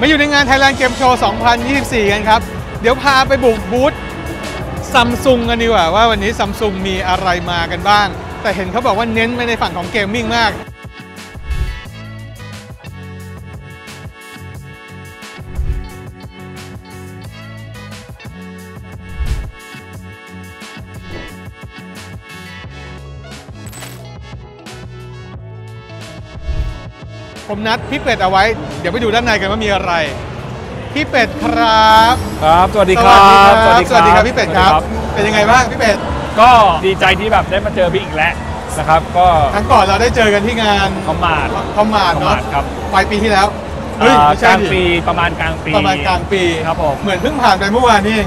มาอยู่ในงาน Thailand Game Show 2024 กันครับเดี๋ยวพาไปบุกบูธ Samsung กันดีกว่าว่าวันนี้ Samsung มีอะไรมากันบ้างแต่เห็นเขาบอกว่าเน้นไปในฝั่งของเกมมิ่งมากผมนัดพี่เป็ดเอาไว้เดี๋ยวไปดูด้านในกันว่ามีอะไรพี่เป็ดครับครับสวัสดีครับสวัสดีครับพี่เป็ดครับเป็นยังไงบ้างพี่เป็ดก็ดีใจที่แบบได้มาเจอพี่อีกแล้วนะครับก็ครั้งก่อนเราได้เจอกันที่งานคอมมาดเนาะครับปลายปีที่แล้วกลางปีประมาณกลางปีครับผมเหมือนเพิ่งผ่านไปเมื่อวานนี่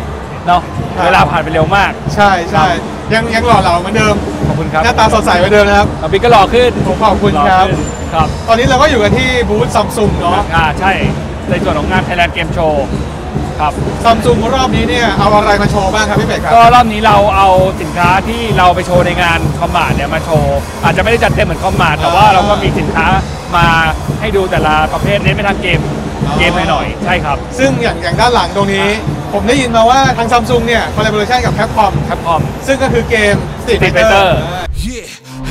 เนาะเวลาผ่านไปเร็วมากใช่ใช่ยังหล่อเหลาเหมือนเดิมขอบคุณครับหน้าตาสดใสเหมือนเดิมนะครับพี่ก็หล่อขึ้นผมขอบคุณครับตอนนี้เราก็อยู่กันที่บูธ Samsung เนาะใช่ในส่วนของงาน Thailand Game Show ครับ Samsung รอบนี้เนี่ยเอาอะไรมาโชว์บ้างครับพี่เป็ดครับก็รอบนี้เราเอาสินค้าที่เราไปโชว์ในงานคอมมาดเนี่ยมาโชว์อาจจะไม่ได้จัดเต็มเหมือนคอมมาดแต่ว่าเราก็มีสินค้ามาให้ดูแต่ละประเภทเน้นไปทางเกมหน่อยใช่ครับซึ่งอย่างด้านหลังตรงนี้ผมได้ยินมาว่าทาง Samsung เนี่ย collaboration กับ Capcom ซึ่งก็คือเกม Street Fighterเ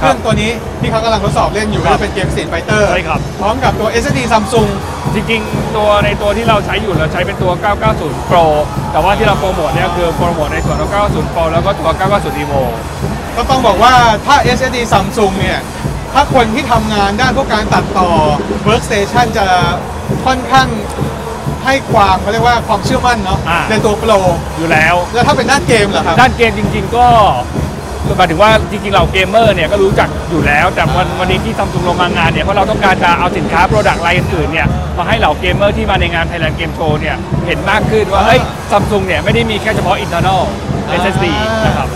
ครื่องตัวนี้ที่เขากำลังทดสอบเล่นอยู่เป็นเกม Street Fighter ใช่ครับพร้อมกับตัว SSD Samsung จริงๆตัวในตัวที่เราใช้อยู่เราใช้เป็นตัว 990 Pro แต่ว่าที่เราโปรโมทเนี่ยคือโปรโมทในส่วนของ 990 Pro แล้วก็ตัว 990 Evo ก็ต้องบอกว่าถ้า SSD Samsung เนี่ยถ้าคนที่ทำงานด้านพวกการตัดต่อ Workstation จะค่อนข้างให้ความเขาเรียกว่าความเชื่อมั่นเนาะในตัว Pro อยู่แล้วแล้วถ้าเป็นด้านเกมเหรอครับด้านเกมจริงๆก็หมายถึงว่าจริงๆเราเกมเมอร์เนี่ยก็รู้จักอยู่แล้วแต่วันนี้ที่Samsungลงมางานเนี่ยเพราะเราต้องการจะเอาสินค้าโปรดักต์อะไรอื่นๆเนี่ยมาให้เหล่าเกมเมอร์ที่มาในงาน Thailand Game Show เนี่ยเห็นมากขึ้นว่าเฮ้ยSamsungเนี่ยไม่ได้มีแค่เฉพาะ internal SSD นะครับ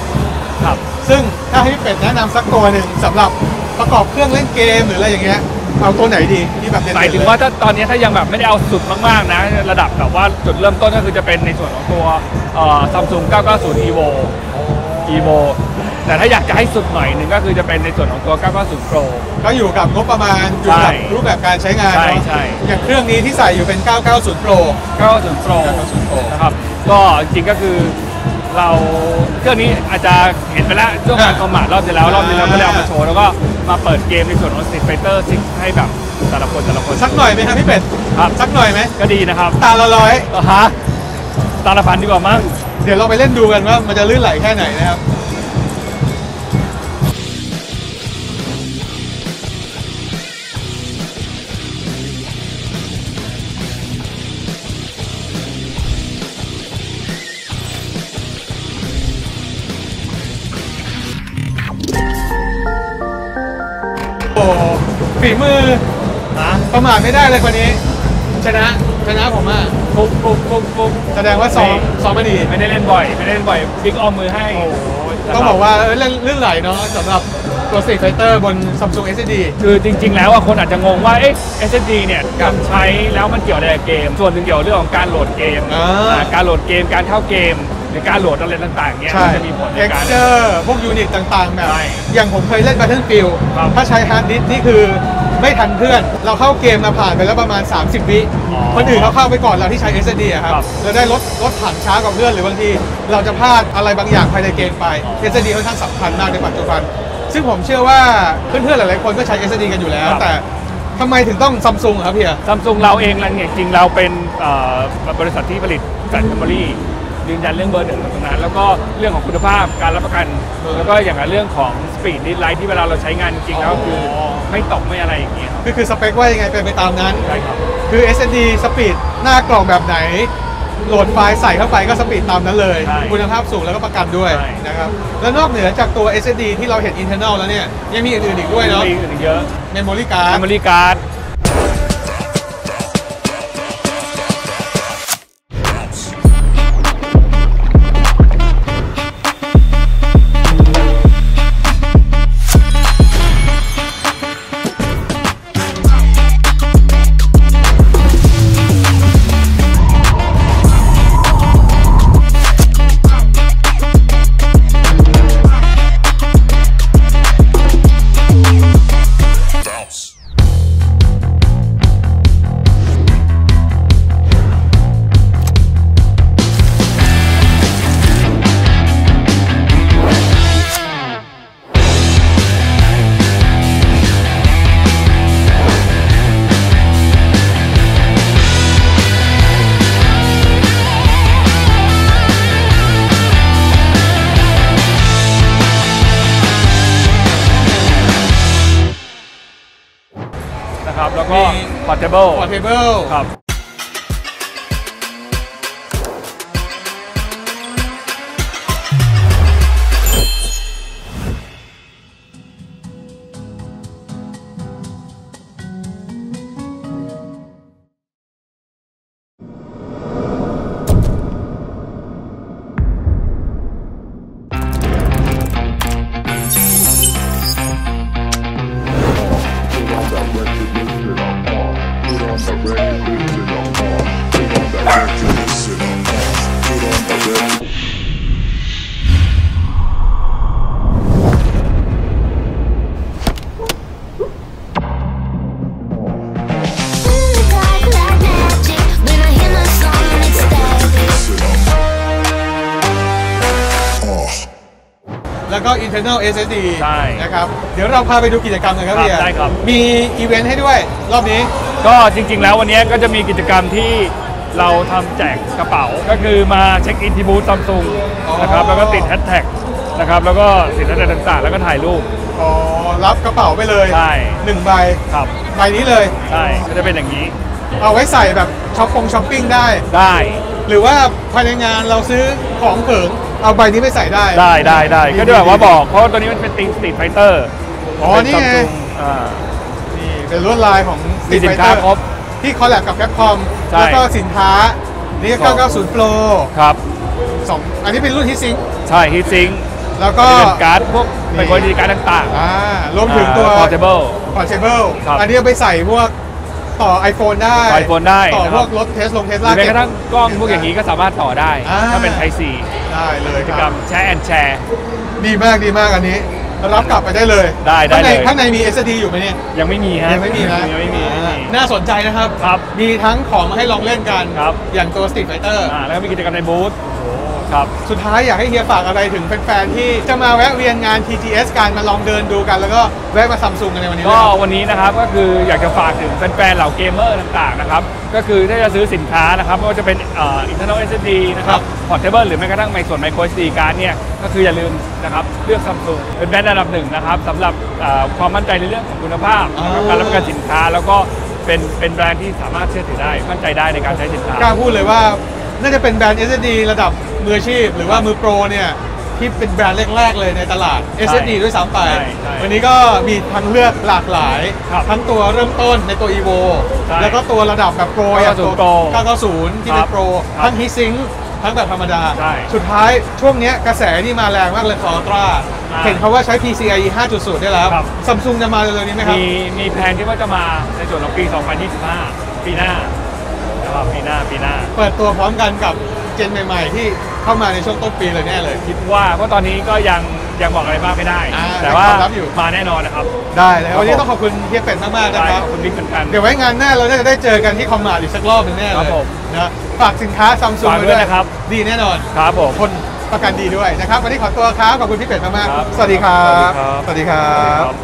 ครับซึ่งถ้าให้เป็ดแนะนำสักตัวหนึ่งสำหรับประกอบเครื่องเล่นเกมหรืออะไรอย่างเงี้ยเอาตัวไหนดีที่แบบหมายถึงว่าถ้าตอนนี้ถ้ายังแบบไม่ได้เอาสุดมากๆนะระดับแบบว่าจุดเริ่มต้นก็คือจะเป็นในส่วนของตัวSamsung 990 Evoแต่ถ้าอยากจะให้สุดหน่อยนึงก็คือจะเป็นในส่วนของตัว 990 Pro ก็อยู่กับงบประมาณอยู่กับรูปแบบการใช้งานเนาะอย่างเครื่องนี้ที่ใส่อยู่เป็น 990 Pro นะครับก็จริงก็คือเราเครื่องนี้อาจจะเห็นไปแล้วช่วงการคอมมาดรอบที่แล้วก็เลยเอามาโชว์แล้วก็มาเปิดเกมในส่วนของ Street Fighter 6ให้แบบแต่ละคนสักหน่อยไหมครับพี่เป็ดครับสักหน่อยไหมก็ดีนะครับตาละร้อยฮะตาละพันดีกว่ามั้งเดี๋ยวเราไปเล่นดูกันว่ามันจะลื่นไหลแค่ไหนนะครับฝีมือประมาทไม่ได้เลยคนนี้ชนะผมอ่ะปุ๊บแสดงว่าซ้อมไม่ดีไม่ได้เล่นบ่อยบิ๊กออมมือให้ต้องบอกว่าลื่นไหลเนาะสำหรับตัว Street Fighter บน Samsung SSD คือจริงๆแล้วคนอาจจะงงว่าเอ๊ะ SSD เนี่ยกับใช้แล้วมันเกี่ยวอะไรกับเกมส่วนหนึ่งเกี่ยวเรื่องของการโหลดเกมการเข้าเกมในการโหลดอะไรต่างๆเนี่ยจะมีผลในการพวกยูนิตต่างๆแบบอย่างผมเคยเล่น Battlefield ถ้าใช้ฮาร์ดดิสก์นี่คือไม่ทันเพื่อนเราเข้าเกมมาผ่านไปแล้วประมาณ30 วิคนอื่นเขาเข้าไปก่อนเราที่ใช้ SSD ครับเราได้ลดผ่านช้ากว่าเพื่อนหรือบางทีเราจะพลาดอะไรบางอย่างภายในเกมไป SSD ค่อนข้างสำคัญมากในปัจจุบันซึ่งผมเชื่อว่าเพื่อนๆหลายๆคนก็ใช้ SSD กันอยู่แล้วแต่ทำไมถึงต้อง Samsung ครับพี่ Samsung เราเองจริงเราเป็นบริษัทที่ผลิตแบตเตอรี่ยืนยันเรื่องเบอร์ 1 ตรงนั้นแล้วก็เรื่องของคุณภาพการรับประกันแล้วก็อย่างเรื่องของสปีดนิดไลท์ที่เวลาเราใช้งานจริงแล้วคือไม่ตกไม่อะไรอย่างเงี้ยคือสเปคว่ายังไงเป็นไปตามนั้นใช่ครับคือ SSD สปีดหน้ากล่องแบบไหน โหลดไฟล์ใส่เข้าไปก็สปีดตามนั้นเลยคุณภาพสูงแล้วก็ประกันด้วยนะครับแล้วนอกเหนือจากตัว SSD ที่เราเห็น internal แล้วเนี่ยยังมีอื่นๆอีกด้วยเนาะมีอื่นๆเยอะ memory cardแล้วก็ Portable ครับแล้วก็ internal SSD นะครับเดี๋ยวเราพาไปดูกิจกรรมกันครับพี่ได้ครับมีอีเวนต์ให้ด้วยรอบนี้ก็จริงๆแล้ววันนี้ก็จะมีกิจกรรมที่เราทำแจกกระเป๋าก็คือมาเช็คอินที่บูธ Samsung นะครับแล้วก็ติดแฮชแท็กนะครับแล้วก็ติดแฮชแท็กต่างๆแล้วก็ถ่ายรูปอ๋อรับกระเป๋าไปเลยหนึ่งใบครับใบนี้เลยใช่ก็จะเป็นอย่างนี้เอาไว้ใส่แบบช้อปปิ้งได้หรือว่าภายในงานเราซื้อของเถิงเอาใบนี้ไปใส่ได้ก็จะแบบว่าบอกเพราะตัวนี้มันเป็นตีมสตรีทไฟเตอร์อ๋อนี่ไงนี่เป็นลวดลายของสตรีทไฟเตอร์ที่คอลแลบกับ Capcom แล้วก็สินค้านี่990 Pro ครับ2อันนี้เป็นรุ่น Heat Sink ใช่ Heat Sink แล้วก็การ์ดพวกเป็นบริการต่างๆรวมถึงตัว Portable อันนี้ไปใส่พวกต่อ iPhone ได้ต่อพวกรถเทสลาแม้กระทั่งกล้องพวกอย่างนี้ก็สามารถต่อได้ถ้าเป็น Type C ได้เลยกิจกรรมแชร์แอนแชร์ดีมากอันนี้รับกลับไปได้เลยข้างในมี SSD อยู่ไหมเนี่ยยังไม่มีฮะยังไม่มีน่าสนใจนะครับมีทั้งของมาให้ลองเล่นกันอย่างตัว Street Fighter แล้วก็มีกิจกรรมในบูธครับสุดท้ายอยากให้เฮียฝากอะไรถึงแฟนๆที่จะมาแวะเวียนงาน TGS กันมาลองเดินดูกันแล้วก็แวะมา Samsung กันในวันนี้ก็วันนี้นะครับก็คืออยากจะฝากถึงแฟนๆเหล่าเกมเมอร์ต่างๆนะครับก็คือถ้าจะซื้อสินค้านะครับไม่ว่าจะเป็นinternal SSD นะครับPortable หรือแม้กระทั่งในส่วน Micro SD Card เนี่ยก็คืออย่าลืมนะครับเลือก Samsung เป็นแบรนด์ระดับหนึ่งนะครับสำหรับความมั่นใจในเรื่องของคุณภาพการรับประกันสินค้าแล้วก็เป็นแบรนด์ที่สามารถเชื่อถือได้มั่นใจได้ในการใช้สินค้ากล้าพูดเลยว่าน่าจะเป็นแบรนด์ SSD ระดับมืออาชีพหรือว่ามือโปรเนี่ยที่เป็นแบรนด์แรกๆเลยในตลาด SSD ด้วยซ้ำไปวันนี้ก็มีทั้งเลือกหลากหลายทั้งตัวเริ่มต้นในตัว Evo แล้วก็ตัวระดับแบบโปรอย่างตัว990ที่เป็นโปรทั้ง Heat Sink ทั้งแบบธรรมดาสุดท้ายช่วงนี้กระแสนี่มาแรงมากเลยของ Ultra เห็นเขาว่าใช้ PCIe 5.0 ได้แล้ว Samsung จะมาเร็วๆนี้ไหมครับมีแผนที่ว่าจะมาในส่วนของปี 2025 ปีหน้าเปิดตัวพร้อมกันกับเจนใหม่ๆที่เข้ามาในช่วงต้นปีเลยแน่เลยคิดว่าเพราะตอนนี้ก็ยังบอกอะไรบ้างไม่ได้แต่ว่ามาแน่นอนนะครับได้เลยวันนี้ต้องขอบคุณเฮียเป็ดมากๆนะครับขอบคุณบิ๊กเหมือนกันเดี๋ยวไว้งานหน้าเราจะได้เจอกันที่คอมมาร์ทอีกสักรอบหนึ่งแน่เลยนะฝากสินค้า Samsung ด้วยนะครับดีแน่นอนครับผมคนประกันดีด้วยนะครับวันนี้ขอตัวครับขอบคุณพี่เป็ดมากๆสวัสดีครับ